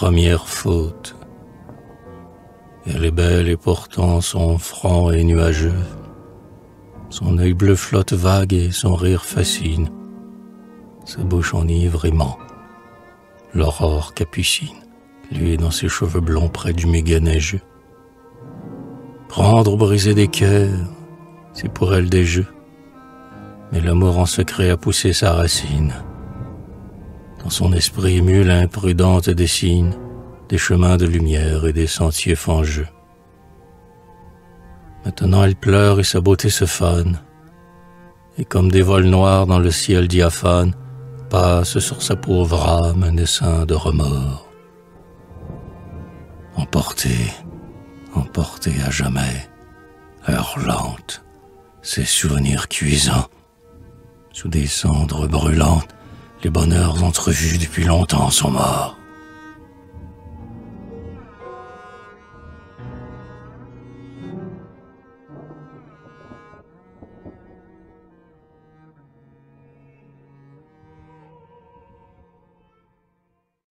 première faute. Elle est belle et portant son front est nuageux. Son œil bleu flotte vague et son rire fascine. Sa bouche enivre et ment. L'aurore capucine, lui dans ses cheveux blonds près du méga neigeux. Prendre ou briser des cœurs, c'est pour elle des jeux. Mais l'amour en secret a poussé sa racine. Dans son esprit ému, l'imprudente dessine des chemins de lumière et des sentiers fangeux. Maintenant elle pleure et sa beauté se fane, et comme des vols noirs dans le ciel diaphane, passe sur sa pauvre âme un essaim de remords. Emportée, emportée à jamais, hurlante, ses souvenirs cuisants, sous des cendres brûlantes, les bonheurs entrevus depuis longtemps sont morts.